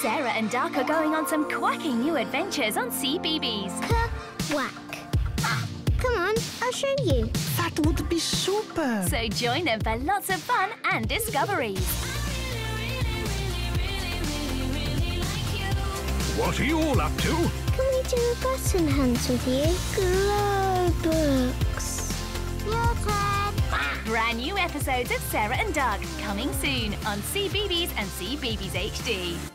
Sarah and Duck are going on some quacking new adventures on CBeebies. Quack. Come on, I'll show you. That would be super. So join them for lots of fun and discoveries. What are you all up to? Can we do button hands with you? Glow books. Your turn. Brand new episodes of Sarah and Duck coming soon on CBeebies and CBeebies HD.